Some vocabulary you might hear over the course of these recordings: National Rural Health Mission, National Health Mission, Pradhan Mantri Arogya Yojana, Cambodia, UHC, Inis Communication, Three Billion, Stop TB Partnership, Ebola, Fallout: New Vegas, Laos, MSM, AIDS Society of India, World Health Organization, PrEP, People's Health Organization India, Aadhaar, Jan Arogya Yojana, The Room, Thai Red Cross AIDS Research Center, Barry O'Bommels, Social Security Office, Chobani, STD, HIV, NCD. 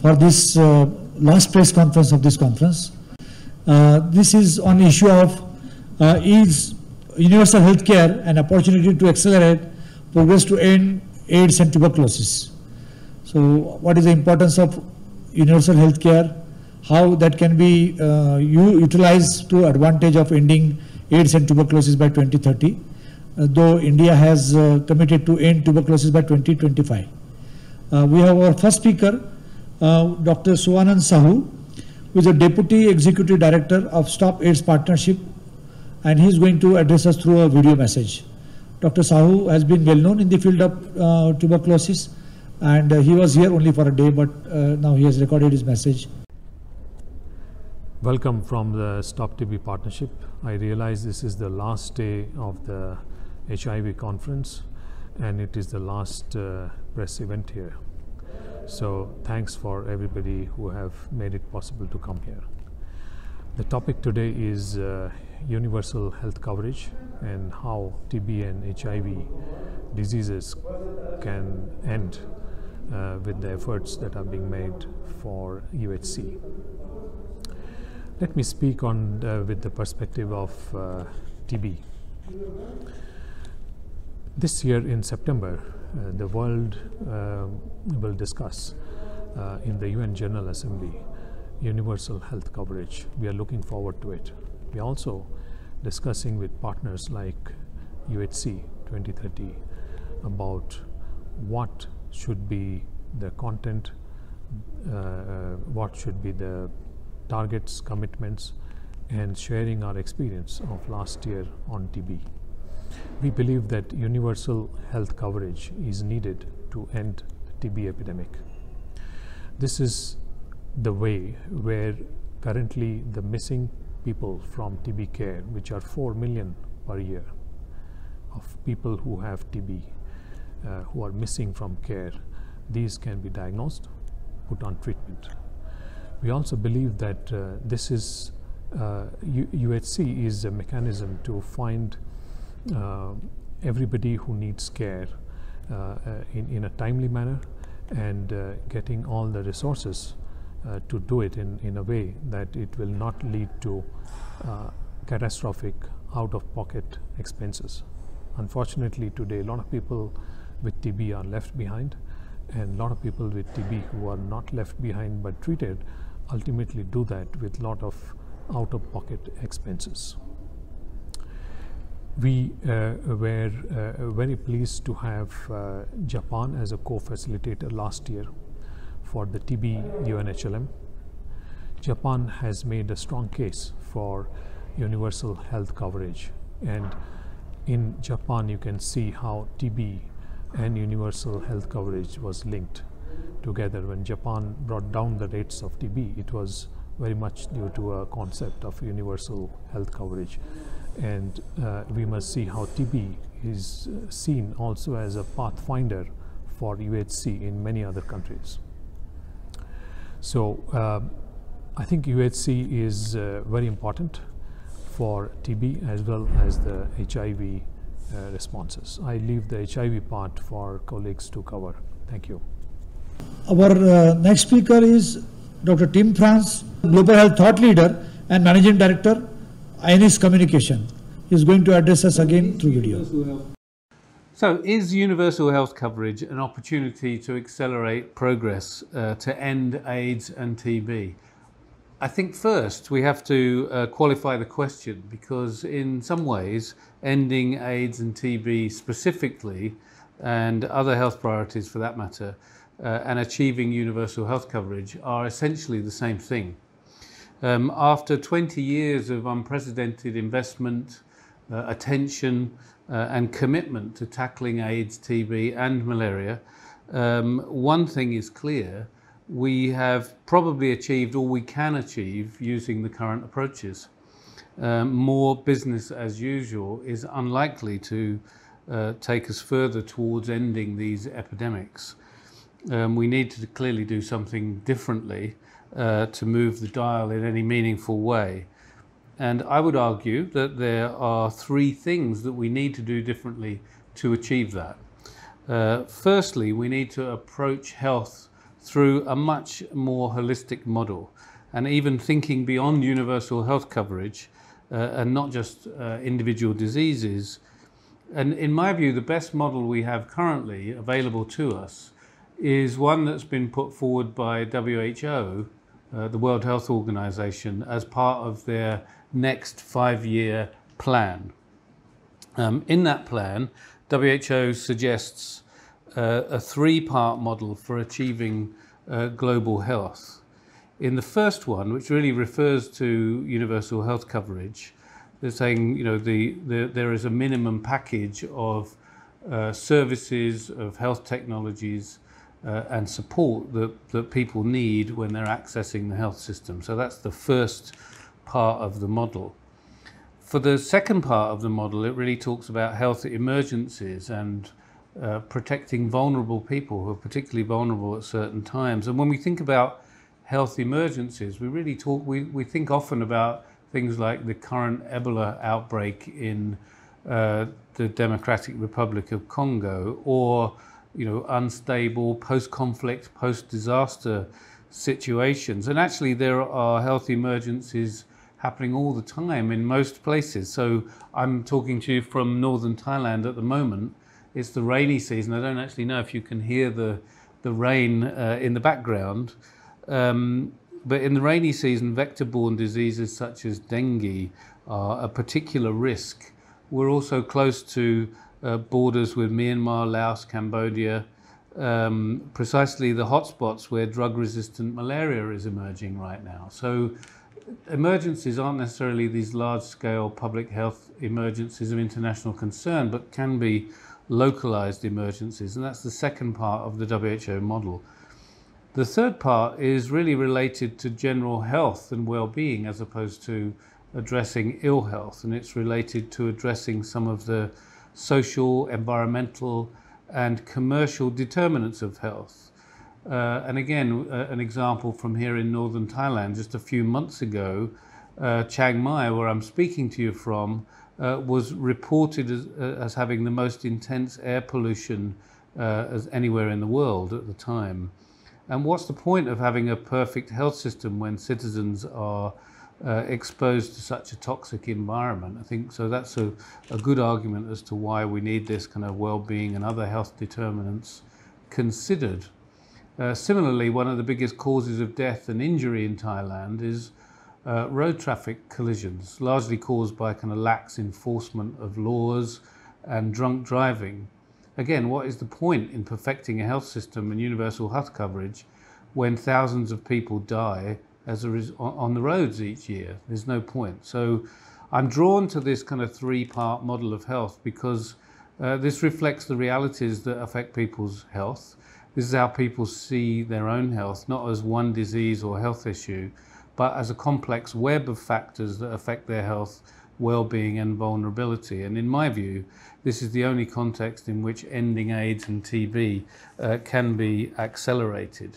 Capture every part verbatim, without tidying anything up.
for this uh, last press conference of this conference. Uh, this is on issue of uh, is universal health care an opportunity to accelerate progress to end AIDS and tuberculosis. So what is the importance of universal health care, how that can be uh, utilized to advantage of ending AIDS and tuberculosis by twenty thirty, uh, though India has uh, committed to end tuberculosis by twenty twenty-five. Uh, we have our first speaker, uh, Doctor Suvanand Sahu, who is the Deputy Executive Director of Stop AIDS Partnership, and he is going to address us through a video message. Doctor Sahu has been well known in the field of uh, tuberculosis, and uh, he was here only for a day, but uh, now he has recorded his message. Welcome from the Stop T B Partnership. I realize this is the last day of the H I V conference, and it is the last uh, press event here. So thanks for everybody who have made it possible to come here. The topic today is uh, universal health coverage and how T B and H I V diseases can end uh, with the efforts that are being made for U H C. Let me speak on uh, with the perspective of uh, T B. This year in September, uh, the world uh, will discuss uh, in the U N General Assembly universal health coverage. We are looking forward to it. We are also discussing with partners like U H C twenty thirty about what should be the content, uh, what should be the targets, commitments, and sharing our experience of last year on T B. We believe that universal health coverage is needed to end the T B epidemic. This is the way where currently the missing people from T B care, which are four million per year of people who have T B, uh, who are missing from care, these can be diagnosed, put on treatment. We also believe that uh, this is, uh, U H C is a mechanism to find uh, everybody who needs care uh, in, in a timely manner, and uh, getting all the resources Uh, to do it in, in a way that it will not lead to uh, catastrophic out-of-pocket expenses. Unfortunately, today a lot of people with T B are left behind, and a lot of people with T B who are not left behind but treated ultimately do that with a lot of out-of-pocket expenses. We uh, were uh, very pleased to have uh, Japan as a co-facilitator last year for the T B U N H L M. Japan has made a strong case for universal health coverage, and in Japan you can see how T B and universal health coverage was linked together. When Japan brought down the rates of T B, it was very much due to a concept of universal health coverage, and uh, we must see how T B is seen also as a pathfinder for U H C in many other countries. So uh, I think U H C is uh, very important for T B as well as the H I V uh, responses. I leave the H I V part for colleagues to cover. Thank you. Our uh, next speaker is Doctor Tim France, Global Health Thought Leader and Managing Director, Inis Communication. He is going to address us again through video. So is universal health coverage an opportunity to accelerate progress uh, to end AIDS and T B? I think first we have to uh, qualify the question, because in some ways ending AIDS and T B specifically, and other health priorities for that matter, uh, and achieving universal health coverage are essentially the same thing. Um, after twenty years of unprecedented investment, uh, attention, Uh, and commitment to tackling AIDS, T B and malaria, um, one thing is clear: we have probably achieved all we can achieve using the current approaches. Um, more business as usual is unlikely to uh, take us further towards ending these epidemics. Um, we need to clearly do something differently uh, to move the dial in any meaningful way. And I would argue that there are three things that we need to do differently to achieve that. Uh, firstly, we need to approach health through a much more holistic model, and even thinking beyond universal health coverage uh, and not just uh, individual diseases. And in my view, the best model we have currently available to us is one that's been put forward by W H O, uh, the World Health Organization, as part of their next five-year plan. Um, in that plan, W H O suggests uh, a three-part model for achieving uh, global health. In the first one, which really refers to universal health coverage, they're saying, you know, the, the, there is a minimum package of uh, services, of health technologies, uh, and support that, that people need when they're accessing the health system. So that's the first part of the model. For the second part of the model, it really talks about health emergencies and uh, protecting vulnerable people who are particularly vulnerable at certain times. And when we think about health emergencies, we really talk, we, we think often about things like the current Ebola outbreak in uh, the Democratic Republic of Congo, or, you know, unstable post-conflict, post-disaster situations. And actually there are health emergencies happening all the time in most places. So I'm talking to you from northern Thailand at the moment. It's the rainy season. I don't actually know if you can hear the, the rain uh, in the background. Um, but in the rainy season, vector-borne diseases such as dengue are a particular risk. We're also close to uh, borders with Myanmar, Laos, Cambodia, um, precisely the hotspots where drug-resistant malaria is emerging right now. So emergencies aren't necessarily these large-scale public health emergencies of international concern, but can be localized emergencies, and that's the second part of the W H O model. The third part is really related to general health and well-being as opposed to addressing ill health, and it's related to addressing some of the social, environmental and commercial determinants of health. Uh, and again, uh, an example from here in northern Thailand, just a few months ago, uh, Chiang Mai, where I'm speaking to you from, uh, was reported as, uh, as having the most intense air pollution uh, as anywhere in the world at the time. And what's the point of having a perfect health system when citizens are uh, exposed to such a toxic environment? I think so that's a, a good argument as to why we need this kind of well-being and other health determinants considered. Uh, similarly, one of the biggest causes of death and injury in Thailand is uh, road traffic collisions, largely caused by kind of lax enforcement of laws and drunk driving. Again, what is the point in perfecting a health system and universal health coverage when thousands of people die as a res on the roads each year? There's no point. So I'm drawn to this kind of three-part model of health because uh, this reflects the realities that affect people's health. This is how people see their own health, not as one disease or health issue, but as a complex web of factors that affect their health, well-being and vulnerability. And in my view, this is the only context in which ending AIDS and T B uh, can be accelerated.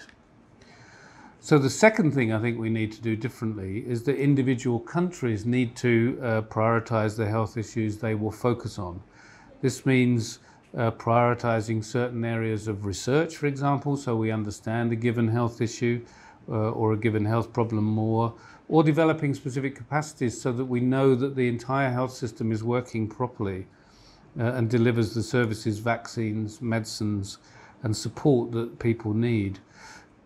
So the second thing I think we need to do differently is that individual countries need to uh, prioritise the health issues they will focus on. This means Uh, prioritizing certain areas of research, for example, so we understand a given health issue uh, or a given health problem more, or developing specific capacities so that we know that the entire health system is working properly uh, and delivers the services, vaccines, medicines and support that people need.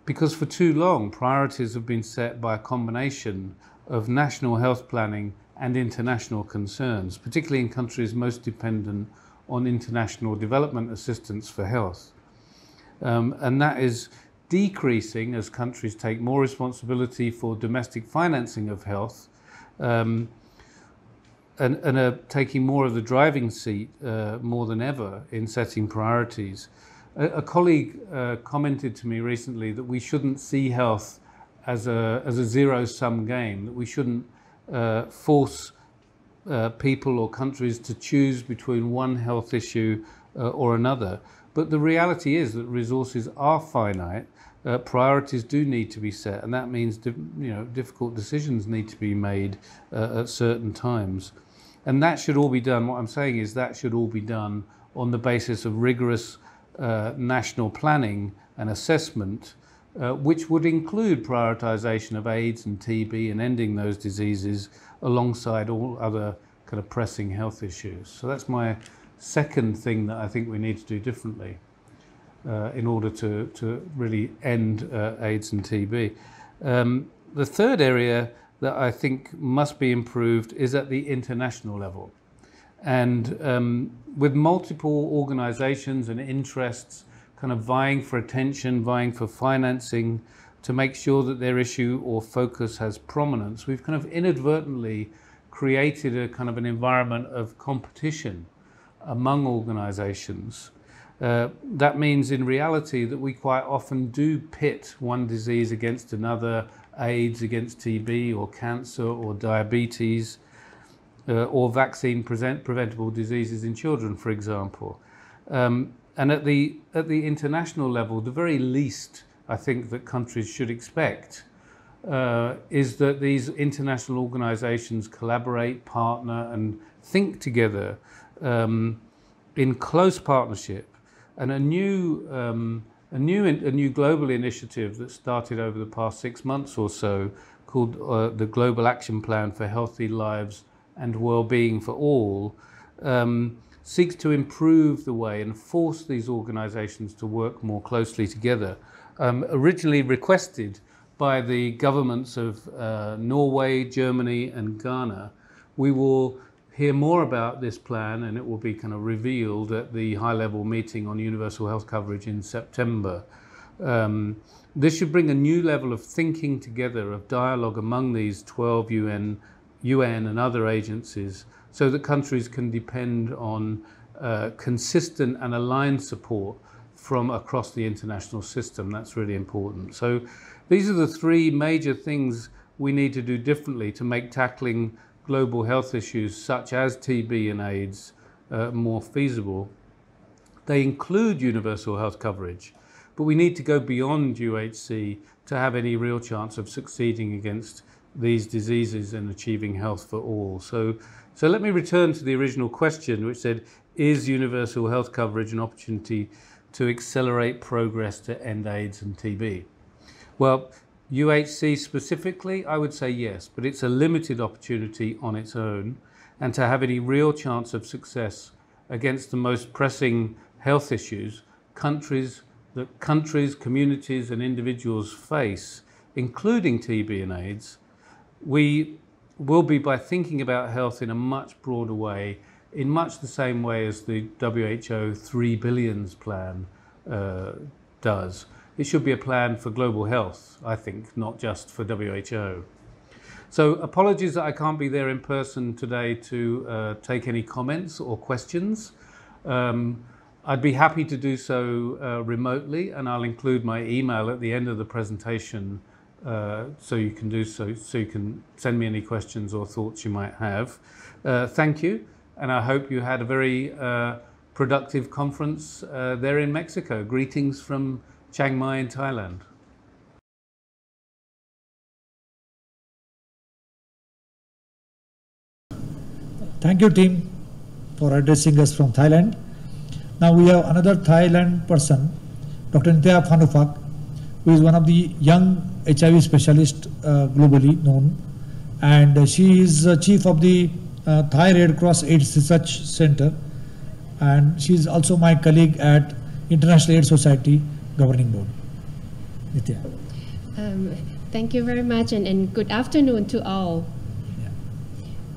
Because for too long, priorities have been set by a combination of national health planning and international concerns, particularly in countries most dependent on international development assistance for health. Um, and that is decreasing as countries take more responsibility for domestic financing of health um, and, and are taking more of the driving seat uh, more than ever in setting priorities. A, a colleague uh, commented to me recently that we shouldn't see health as a, as a zero-sum game, that we shouldn't uh, force Uh, people or countries to choose between one health issue uh, or another. But the reality is that resources are finite, uh, priorities do need to be set, and that means you know, difficult decisions need to be made uh, at certain times. And that should all be done, what I'm saying is that should all be done on the basis of rigorous uh, national planning and assessment uh, which would include prioritisation of AIDS and T B and ending those diseases alongside all other kind of pressing health issues. So that's my second thing that I think we need to do differently uh, in order to, to really end uh, AIDS and T B. Um, the third area that I think must be improved is at the international level. And um, with multiple organizations and interests kind of vying for attention, vying for financing to make sure that their issue or focus has prominence, we've kind of inadvertently created a kind of an environment of competition among organizations. Uh, that means in reality that we quite often do pit one disease against another, AIDS against T B or cancer or diabetes, Uh, or vaccine present preventable diseases in children, for example. Um, and at the, at the international level, the very least I think that countries should expect uh, is that these international organizations collaborate, partner, and think together um, in close partnership. And a new, um, a, new in, a new global initiative that started over the past six months or so called uh, the Global Action Plan for Healthy Lives and Well-being for All um, seeks to improve the way and force these organizations to work more closely together. Um, originally requested by the governments of uh, Norway, Germany and Ghana, we will hear more about this plan and it will be kind of revealed at the high-level meeting on universal health coverage in September. Um, this should bring a new level of thinking together, of dialogue among these twelve U N U N and other agencies so that countries can depend on uh, consistent and aligned support from across the international system. That's really important. So these are the three major things we need to do differently to make tackling global health issues such as T B and AIDS uh, more feasible. They include universal health coverage, but we need to go beyond U H C to have any real chance of succeeding against these diseases and achieving health for all. So, so let me return to the original question, which said, is universal health coverage an opportunity to accelerate progress to end AIDS and T B? Well, U H C specifically, I would say yes, but it's a limited opportunity on its own. And to have any real chance of success against the most pressing health issues countries, that countries, communities and individuals face, including T B and AIDS, we will be by thinking about health in a much broader way, in much the same way as the W H O Three Billion plan uh, does. It should be a plan for global health, I think, not just for W H O. So apologies that I can't be there in person today to uh, take any comments or questions. Um, I'd be happy to do so uh, remotely, and I'll include my email at the end of the presentation Uh, so you can do so, so you can send me any questions or thoughts you might have. Uh, thank you, and I hope you had a very uh, productive conference uh, there in Mexico. Greetings from Chiang Mai in Thailand. Thank you, Tim, for addressing us from Thailand. Now we have another Thailand person, Doctor Nittaya Phanuphak, who is one of the young H I V specialist uh, globally known, and uh, she is uh, chief of the uh, Thai Red Cross AIDS Research Center, and she is also my colleague at International AIDS Society Governing Board. Nittaya. Um, thank you very much, and, and good afternoon to all. Yeah.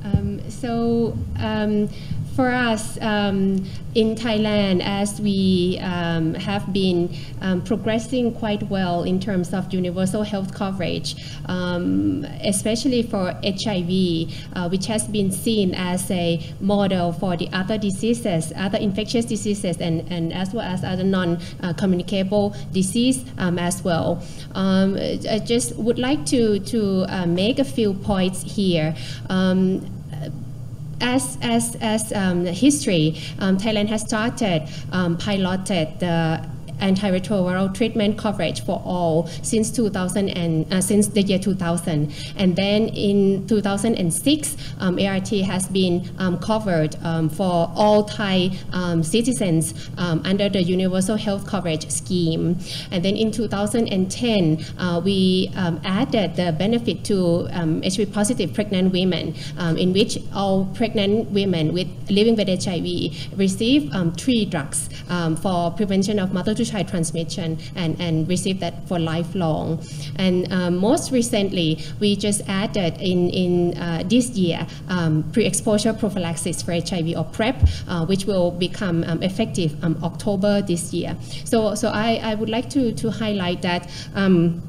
Um, so um, for us um, in Thailand, as we um, have been um, progressing quite well in terms of universal health coverage, um, especially for H I V, uh, which has been seen as a model for the other diseases, other infectious diseases, and, and as well as other non-communicable disease um, as well. Um, I just would like to, to uh, make a few points here. Um, As, as, as um, history, um, Thailand has started, um, piloted the antiretroviral treatment coverage for all since two thousand and uh, since the year two thousand. And then in two thousand six, um, A R T has been um, covered um, for all Thai um, citizens um, under the universal health coverage scheme. And then in two thousand ten, uh, we um, added the benefit to um, H I V positive pregnant women, um, in which all pregnant women with living with H I V receive um, three drugs um, for prevention of mother-to-child transmission, and, and receive that for lifelong. And um, most recently, we just added in, in uh, this year um, pre-exposure prophylaxis for H I V, or PrEP, uh, which will become um, effective um, October this year. So, so I, I would like to, to highlight that um,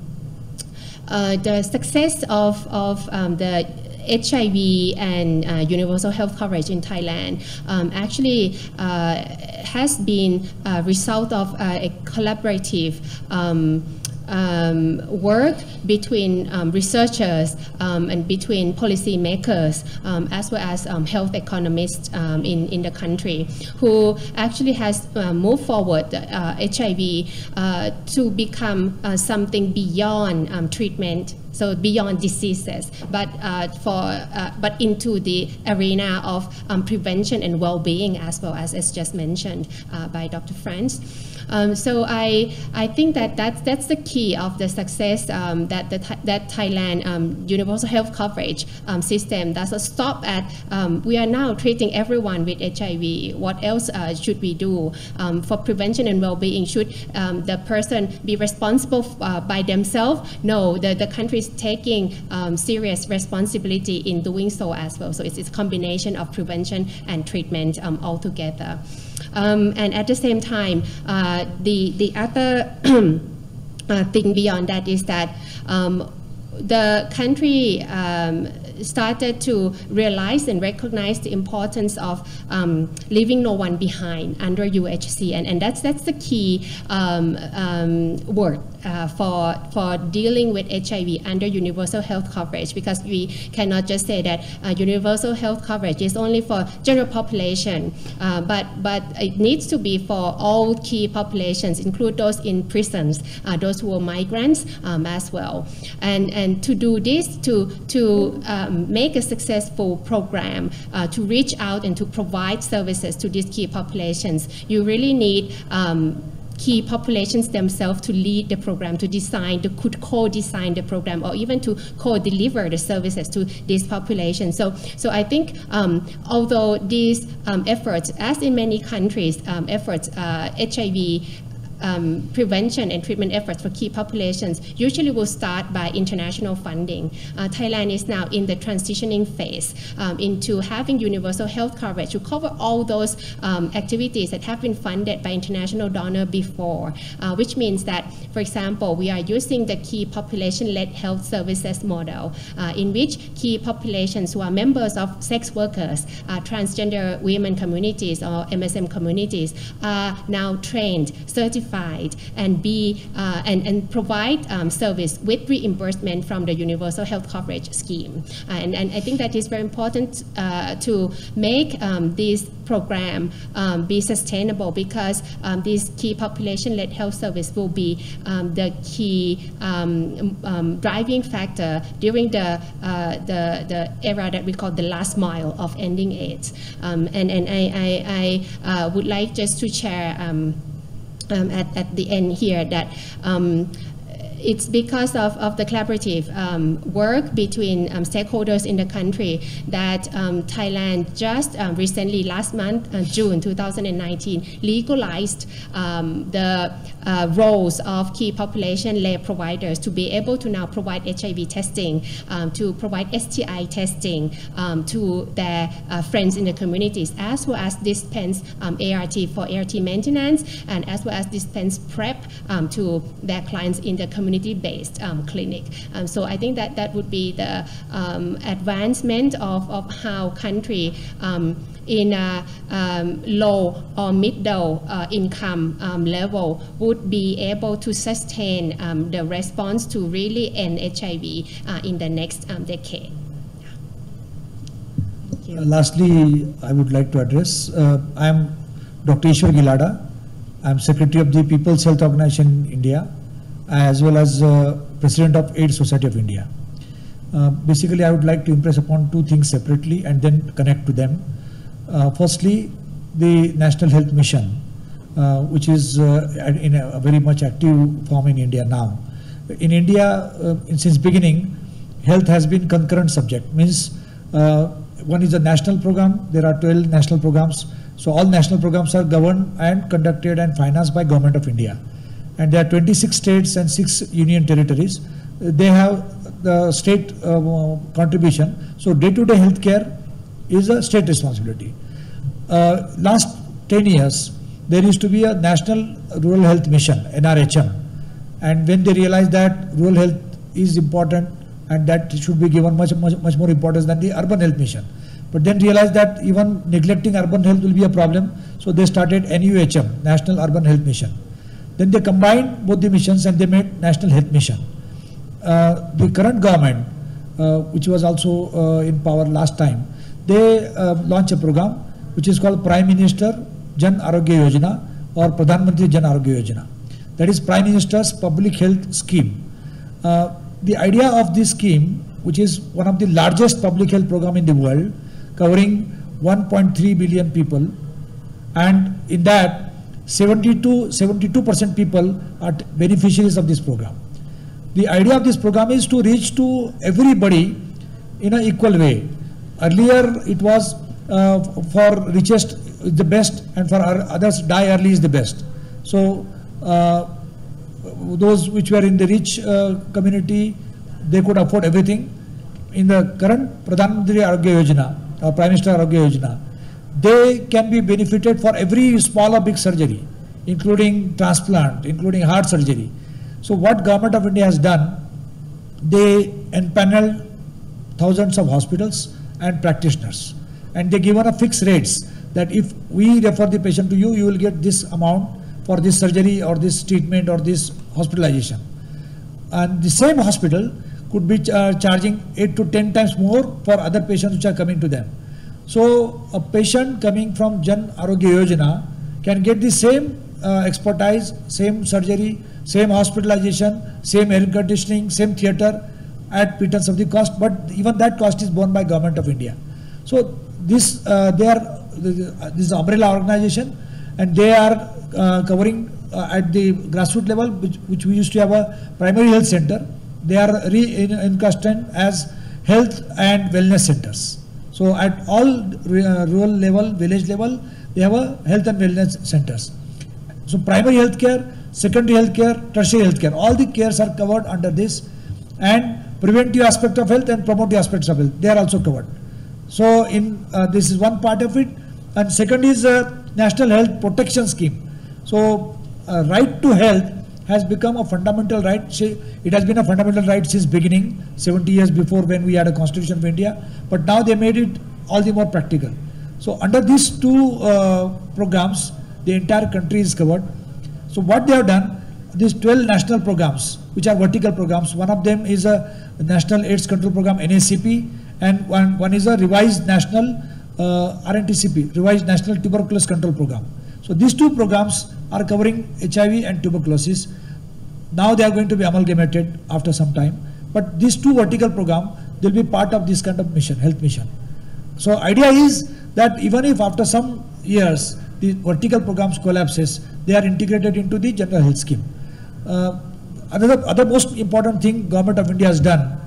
uh, the success of, of um, the H I V and uh, universal health coverage in Thailand um, actually uh, has been a result of uh, a collaborative um, Um, work between um, researchers um, and between policymakers, um, as well as um, health economists um, in, in the country, who actually has uh, moved forward uh, H I V uh, to become uh, something beyond um, treatment, so beyond diseases, but, uh, for, uh, but into the arena of um, prevention and well-being, as well as, as just mentioned uh, by Doctor France. Um, so I, I think that that's, that's the key of the success um, that, the, that Thailand um, universal health coverage um, system doesn't stop at, um, we are now treating everyone with H I V. What else uh, should we do um, for prevention and well-being? Should um, the person be responsible uh, by themselves? No, the, the country is taking um, serious responsibility in doing so as well. So it's, it's a combination of prevention and treatment um, altogether. Um, and at the same time, uh, the, the other uh, thing beyond that is that um, the country um, started to realize and recognize the importance of um, leaving no one behind under U H C, and, and that's, that's the key um, um, work uh, for, for dealing with H I V under universal health coverage, because we cannot just say that uh, universal health coverage is only for general population, uh, but, but it needs to be for all key populations, include those in prisons, uh, those who are migrants um, as well. And, and to do this, to, to uh, make a successful program uh, to reach out and to provide services to these key populations, you really need um, key populations themselves to lead the program, to design, to could co-design the program, or even to co-deliver the services to these populations. So, so I think um, although these um, efforts, as in many countries, um, efforts, uh, H I V Um, prevention and treatment efforts for key populations usually will start by international funding. Uh, Thailand is now in the transitioning phase um, into having universal health coverage to cover all those um, activities that have been funded by international donors before, uh, which means that, for example, we are using the key population-led health services model, uh, in which key populations who are members of sex workers, uh, transgender women communities, or M S M communities, are now trained, certified, and be uh, and and provide um, service with reimbursement from the universal health coverage scheme, and and I think that is very important uh, to make um, this program um, be sustainable, because um, this key population-led health service will be um, the key um, um, driving factor during the uh, the the era that we call the last mile of ending AIDS, um, and and I I, I uh, would like just to share. Um, Um, at, at the end here that um, it's because of, of the collaborative um, work between um, stakeholders in the country that um, Thailand just um, recently, last month, uh, June two thousand nineteen, legalized um, the Uh, roles of key population lay providers to be able to now provide H I V testing, um, to provide S T I testing um, to their uh, friends in the communities, as well as dispense um, A R T for A R T maintenance, and as well as dispense PrEP um, to their clients in the community-based um, clinic. Um, so I think that that would be the um, advancement of, of how country um, in a um, low or middle uh, income um, level would be able to sustain um, the response to really end H I V uh, in the next um, decade. Yeah. Thank you. Uh, lastly, I would like to address, uh, I am Doctor Ishwar Gilada. I am Secretary of the People's Health Organization India, as well as uh, President of AIDS Society of India. Uh, basically, I would like to impress upon two things separately and then connect to them. Uh, firstly, the National Health Mission, uh, which is uh, in a very much active form in India now. In India, uh, since beginning, health has been concurrent subject, means uh, one is a national program, there are twelve national programs. So all national programs are governed and conducted and financed by Government of India. And there are twenty-six states and six union territories. They have the state uh, contribution. So day-to-day healthcare is a state responsibility. Uh, last ten years, there used to be a National Rural Health Mission, N R H M. And when they realized that rural health is important and that should be given much, much, much more importance than the urban health mission. But then realized that even neglecting urban health will be a problem. So they started N U H M, National Urban Health Mission. Then they combined both the missions and they made National Health Mission. Uh, the current government, uh, which was also uh, in power last time, they uh, launched a program which is called Prime Minister Jan Arogya Yojana or Pradhan Mantri Jan Arogya Yojana. That is Prime Minister's Public Health Scheme. Uh, the idea of this scheme, which is one of the largest public health program in the world, covering one point three billion people, and in that seventy-two percent people are beneficiaries of this program. The idea of this program is to reach to everybody in an equal way. Earlier it was uh, for richest the best and for others die early is the best. So uh, those which were in the rich uh, community, they could afford everything. In the current Pradhan Mantri Arogya Yojana, or Prime Minister Arogya Yojana, they can be benefited for every small or big surgery, including transplant, including heart surgery. So what Government of India has done, they empaneled thousands of hospitals and practitioners, and they given a fixed rates that if we refer the patient to you, you will get this amount for this surgery or this treatment or this hospitalization. And the same hospital could be uh, charging eight to ten times more for other patients which are coming to them. So a patient coming from Jan Arogya Yojana can get the same uh, expertise, same surgery, same hospitalization, same air conditioning, same theatre at pittance of the cost, but even that cost is borne by Government of India. So this, uh, they are, this is an umbrella organisation, and they are uh, covering uh, at the grassroots level, which, which we used to have a primary health centre. They are re-encastered as health and wellness centers. So at all rural level, village level, they have a health and wellness centers. So primary health care, secondary health care, tertiary health care, all the cares are covered under this, and preventive aspect of health and promotive aspects of health, they are also covered. So in uh, this is one part of it, and second is uh, National Health Protection Scheme. So uh, right to health has become a fundamental right. It has been a fundamental right since beginning, seventy years before when we had a constitution of India, but now they made it all the more practical. So under these two uh, programs, the entire country is covered. So what they have done, these twelve national programs, which are vertical programs, one of them is a National AIDS Control Program, N A C P, and one, one is a Revised National uh, R N T C P, Revised National Tuberculosis Control Program. So these two programs are covering H I V and tuberculosis. Now they are going to be amalgamated after some time. But these two vertical programs, they'll be part of this kind of mission, health mission. So idea is that even if after some years the vertical programs collapses, they are integrated into the general health scheme. Uh, another other most important thing Government of India has done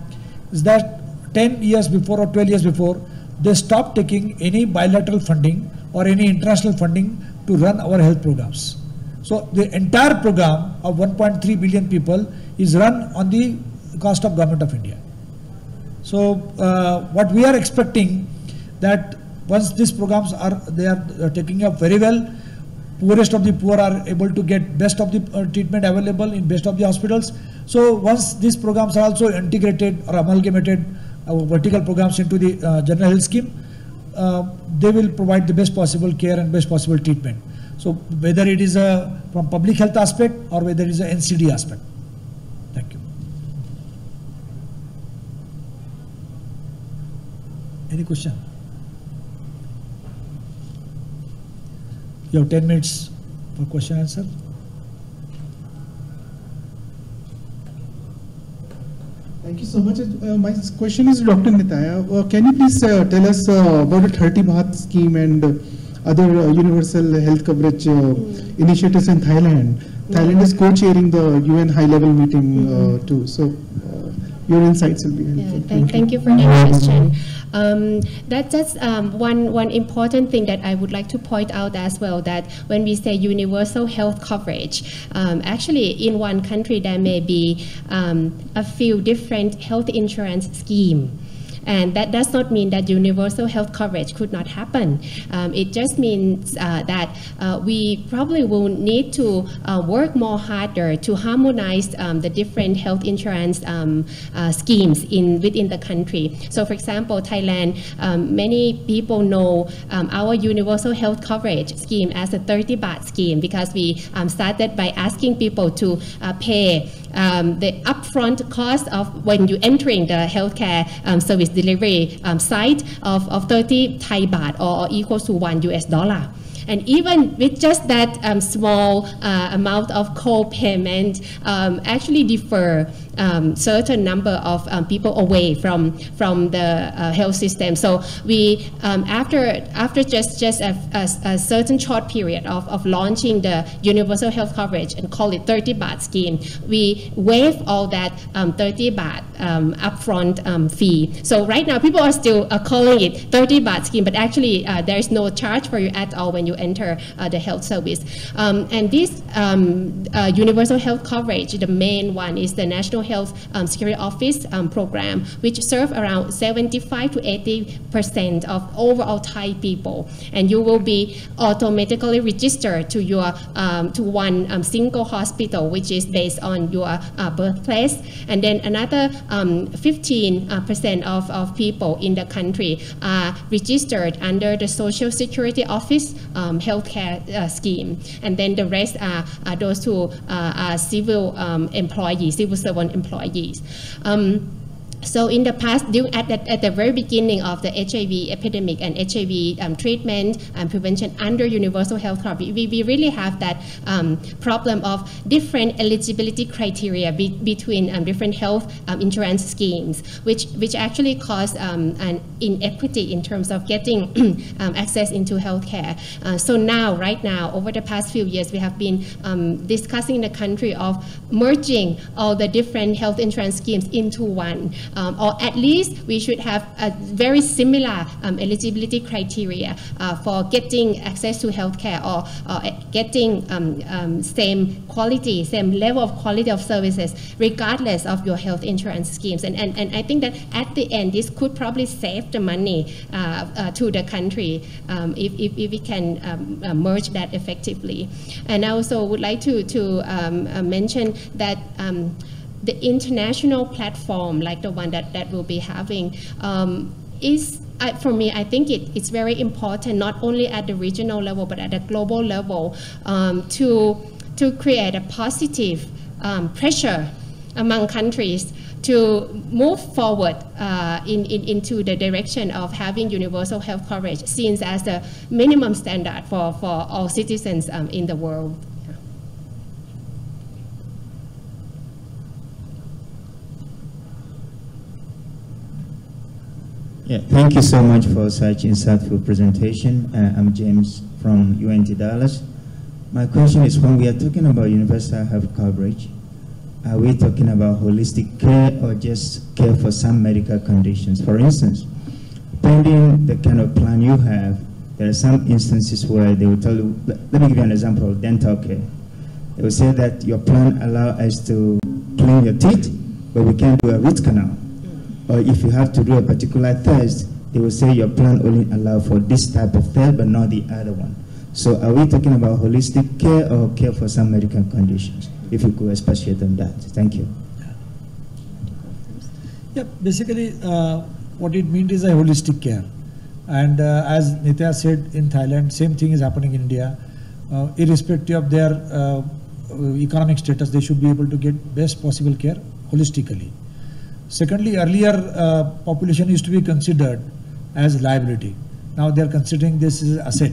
is that ten years before or twelve years before, they stopped taking any bilateral funding or any international funding to run our health programs. So the entire program of one point three billion people is run on the cost of Government of India. So uh, what we are expecting that once these programs are, they are uh, taking up very well, poorest of the poor are able to get best of the uh, treatment available in best of the hospitals. So once these programs are also integrated or amalgamated uh, vertical programs into the uh, general health scheme, Uh, they will provide the best possible care and best possible treatment. So whether it is a, from public health aspect or whether it is an N C D aspect. Thank you. Any question? You have ten minutes for question answer. Thank you so much. Uh, my question is to Doctor Nittaya. Uh, can you please uh, tell us uh, about the thirty Bharat scheme and uh, other uh, universal health coverage uh, mm. initiatives in Thailand? Mm. Thailand is co-chairing the U N high-level meeting mm. uh, too. So uh, your insights will be helpful. Yeah, thank, thank you for that question. Um, that, that's um, one, one important thing that I would like to point out as well, that when we say universal health coverage, um, actually in one country there may be um, a few different health insurance schemes. And that does not mean that universal health coverage could not happen. Um, it just means uh, that uh, we probably will need to uh, work more harder to harmonize um, the different health insurance um, uh, schemes in within the country. So for example, Thailand, um, many people know um, our universal health coverage scheme as a thirty Baht scheme, because we um, started by asking people to uh, pay Um, the upfront cost of when you entering the healthcare um, service delivery um, site of, of thirty Thai baht or, or equals to one U S dollar. And even with just that um, small uh, amount of co-payment, um, actually defer um, certain number of um, people away from from the uh, health system. So we um, after after just just a, a, a certain short period of, of launching the universal health coverage and call it thirty Baht scheme, we waive all that um, thirty Baht um, upfront um, fee. So right now people are still uh, calling it thirty Baht scheme, but actually uh, there is no charge for you at all when you enter uh, the health service. Um, and this um, uh, universal health coverage, the main one is the National Health um, Security Office um, program, which serves around seventy-five to eighty percent of overall Thai people. And you will be automatically registered to your um, to one um, single hospital, which is based on your uh, birthplace. And then another fifteen percent um, of, of people in the country are registered under the Social Security Office Um, healthcare uh, scheme, and then the rest are, are those who uh, are civil um, employees, civil servant employees. Um, So in the past, during, at, the, at the very beginning of the H I V epidemic and H I V um, treatment and prevention under universal health coverage, we, we really have that um, problem of different eligibility criteria be, between um, different health um, insurance schemes, which, which actually caused um, an inequity in terms of getting um, access into healthcare. Uh, so now, right now, over the past few years, we have been um, discussing in the country of merging all the different health insurance schemes into one. Um, or at least we should have a very similar um, eligibility criteria uh, for getting access to healthcare, or, or getting um, um, same quality, same level of quality of services regardless of your health insurance schemes. And, and, and I think that at the end, this could probably save the money uh, uh, to the country um, if, if, if we can um, uh, merge that effectively. And I also would like to, to um, uh, mention that um, the international platform, like the one that, that we'll be having, um, is, I, for me, I think it, it's very important, not only at the regional level, but at the global level, um, to, to create a positive um, pressure among countries to move forward uh, in, in, into the direction of having universal health coverage seen as the minimum standard for, for all citizens um, in the world. Yeah, thank you so much for such insightful presentation. Uh, I'm James from U N T Dallas. My question is, when we are talking about universal health coverage, are we talking about holistic care or just care for some medical conditions? For instance, depending the kind of plan you have, there are some instances where they will tell you, let me give you an example of dental care. They will say that your plan allows us to clean your teeth, but we can't do a root canal. Or if you have to do a particular test, they will say your plan only allows for this type of test, but not the other one. So are we talking about holistic care or care for some medical conditions? If you could expatiate on that. Thank you. Yeah, basically uh, what it means is a holistic care. And uh, as Nittaya said, in Thailand, same thing is happening in India. Uh, irrespective of their uh, economic status, they should be able to get best possible care holistically. Secondly, earlier uh, population used to be considered as liability. Now they are considering this as asset.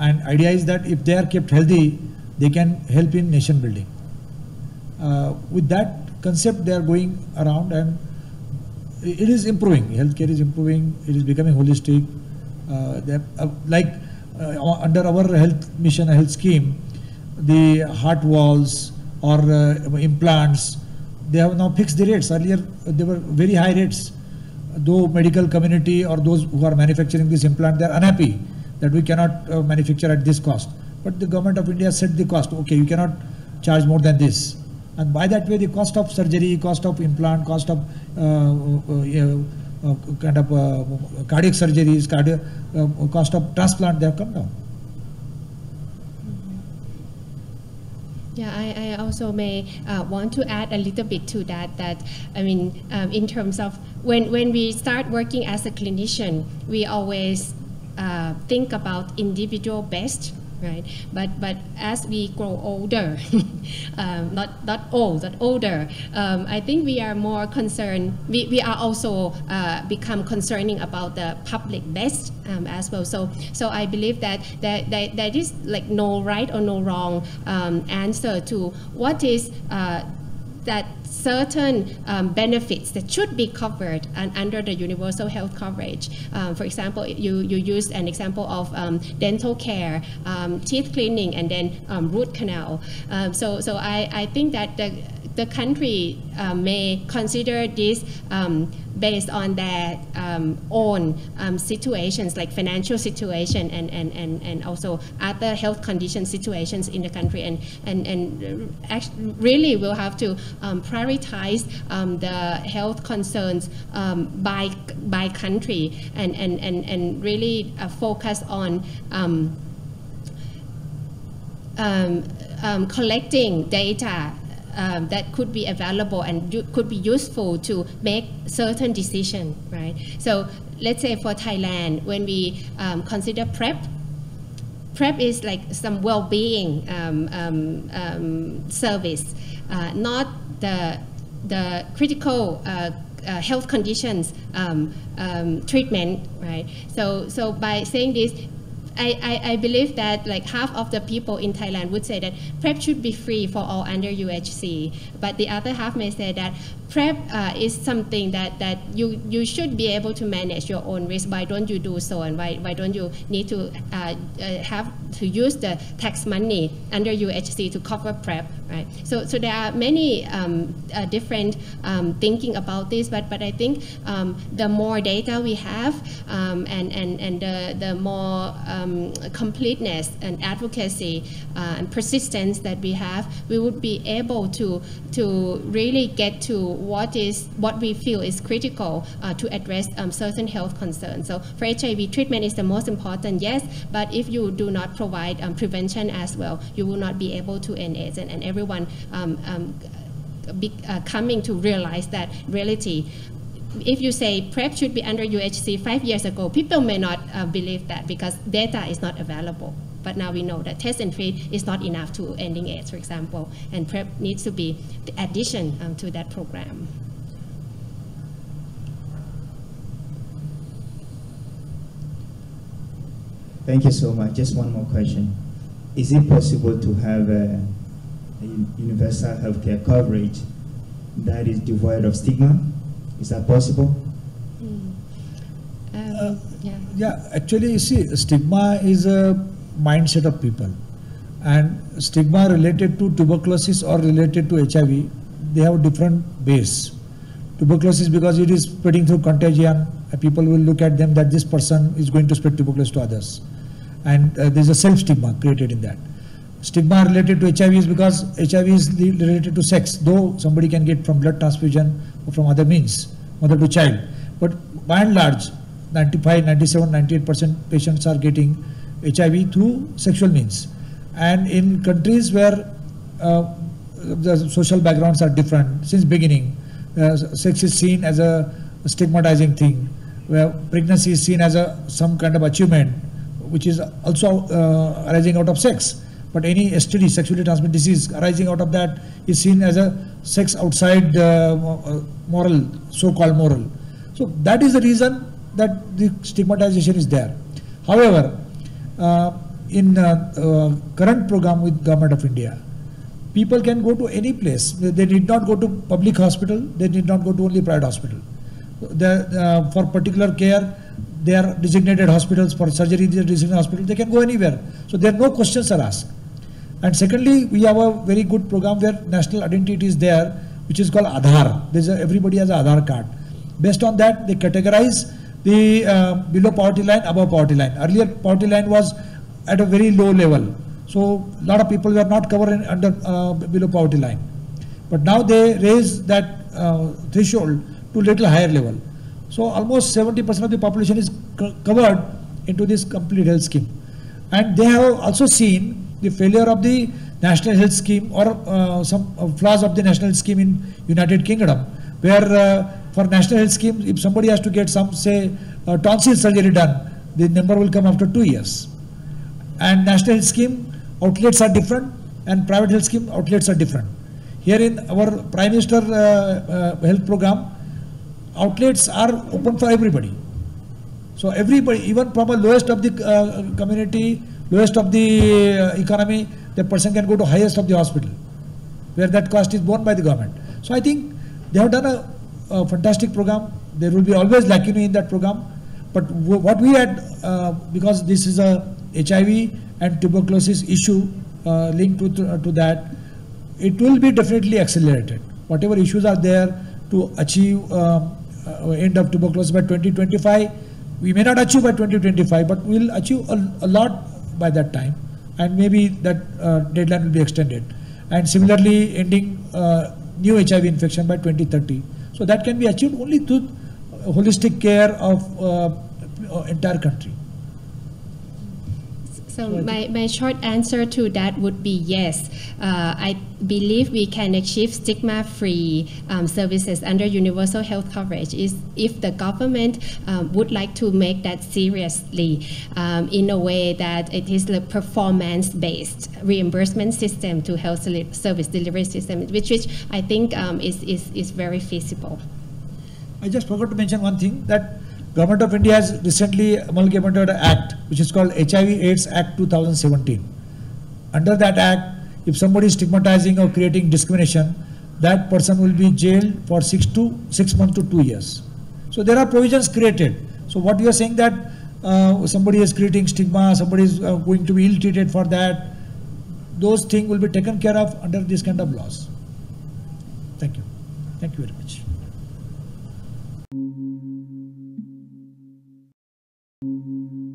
And idea is that if they are kept healthy, they can help in nation building. Uh, with that concept they are going around, and it is improving. Healthcare is improving. It is becoming holistic. Uh, they have, uh, like uh, under our health mission, health scheme, the heart valves or uh, implants, they have now fixed the rates. Earlier they were very high rates. Though medical community or those who are manufacturing this implant, they are unhappy that we cannot uh, manufacture at this cost. But the government of India set the cost. Okay, you cannot charge more than this. And by that way, the cost of surgery, cost of implant, cost of uh, uh, uh, kind of uh, cardiac surgeries, cardio, uh, cost of transplant, they have come down. Yeah, I, I also may uh, want to add a little bit to that. That I mean, um, in terms of when when we start working as a clinician, we always uh, think about individual best. Right, but but as we grow older, um, not not old, but older, um, I think we are more concerned. We we are also uh, become concerning about the public best um, as well. So so I believe that that that is like no right or no wrong um, answer to what is uh, that certain um, benefits that should be covered and under the universal health coverage. Um, for example, you, you used an example of um, dental care, um, teeth cleaning, and then um, root canal. Um, so so I, I think that the, the country uh, may consider this um, based on their um, own um, situations, like financial situation and, and, and, and also other health condition situations in the country, and, and, and actually really will have to um, prioritize um, the health concerns um, by, by country, and, and, and, and really uh, focus on um, um, um, collecting data Um, that could be available and could be useful to make certain decisions, right? So let's say for Thailand, when we um, consider PrEP, PrEP is like some well-being um, um, um, service, uh, not the, the critical uh, Uh, health conditions um, um, treatment, right? So, so by saying this, I, I, I believe that like half of the people in Thailand would say that PrEP should be free for all under U H C, but the other half may say that PrEP uh, is something that, that you, you should be able to manage your own risk. Why don't you do so, and why, why don't you need to uh, uh, have to use the tax money under U H C to cover PrEP, right? So, so there are many um, uh, different um, thinking about this, but, but I think um, the more data we have um, and, and, and the, the more um, completeness and advocacy uh, and persistence that we have, we would be able to, to really get to what is what we feel is critical uh, to address um, certain health concerns. So for H I V, treatment is the most important, yes, but if you do not provide um, prevention as well, you will not be able to end AIDS, and, and everyone um, um, be, uh, coming to realize that reality. If you say PrEP should be under U H C five years ago, people may not uh, believe that because data is not available. But now we know that test and treat is not enough to ending AIDS, for example, and PrEP needs to be the addition um, to that program. Thank you so much. Just one more question. Is it possible to have a, a universal healthcare coverage that is devoid of stigma? Is that possible? Mm. Um, uh, yeah. yeah, actually, you see, stigma is a mindset of people, and stigma related to tuberculosis or related to H I V, they have different base. Tuberculosis, because it is spreading through contagion, people will look at them that this person is going to spread tuberculosis to others, and uh, there is a self stigma created in that. Stigma related to H I V is because H I V is related to sex, though somebody can get from blood transfusion or from other means, mother to child, but by and large ninety-five, ninety-seven, ninety-eight percent patients are getting H I V through sexual means. And in countries where uh, the social backgrounds are different since beginning, uh, sex is seen as a stigmatizing thing, where pregnancy is seen as a some kind of achievement, which is also uh, arising out of sex. But any S T D, sexually transmitted disease, arising out of that is seen as a sex outside uh, moral, so-called moral. So that is the reason that the stigmatization is there. However, Uh, in uh, uh, current program with Government of India, people can go to any place. They did not go to public hospital. They did not go to only private hospital. The, uh, for particular care, they are designated hospitals. For surgery, they are designated hospitals. They can go anywhere. So there are no questions are asked. And secondly, we have a very good program where national identity is there, which is called Aadhaar. There's a, everybody has an Aadhaar card. Based on that, they categorize the uh, below poverty line, above poverty line. Earlier, poverty line was at a very low level. So a lot of people were not covered in, under uh, below poverty line. But now they raise that uh, threshold to little higher level. So almost seventy percent of the population is covered into this complete health scheme. And they have also seen the failure of the National Health Scheme or uh, some uh, flaws of the National Health Scheme in United Kingdom, where uh, for National Health Scheme, if somebody has to get some, say, uh, tonsil surgery done, the number will come after two years. And National Health Scheme outlets are different and private health scheme outlets are different. Here in our Prime Minister uh, uh, health program, outlets are open for everybody. So everybody, even from the lowest of the uh, community, lowest of the uh, economy, the person can go to highest of the hospital, where that cost is borne by the government. So I think they have done a, a fantastic program. There will be always lacuna in that program. But what we had, uh, because this is a H I V and tuberculosis issue uh, linked to, to, uh, to that, it will be definitely accelerated. Whatever issues are there to achieve um, uh, end of tuberculosis by twenty twenty-five, we may not achieve by twenty twenty-five, but we will achieve a, a lot by that time, and maybe that uh, deadline will be extended. And similarly, ending uh, new H I V infection by twenty thirty. So that can be achieved only through holistic care of uh, entire country. So my, my short answer to that would be yes. Uh, I believe we can achieve stigma-free um, services under universal health coverage is if the government um, would like to make that seriously um, in a way that it is the performance-based reimbursement system to health service delivery system, which, which I think um, is, is, is very feasible. I just forgot to mention one thing, that Government of India has recently amalgamated an act which is called H I V AIDS Act two thousand seventeen. Under that act, if somebody is stigmatizing or creating discrimination, that person will be jailed for six to six months to two years. So there are provisions created. So what you are saying that uh, somebody is creating stigma, somebody is uh, going to be ill-treated for that, those things will be taken care of under this kind of laws. Thank you. Thank you very much. Thank you.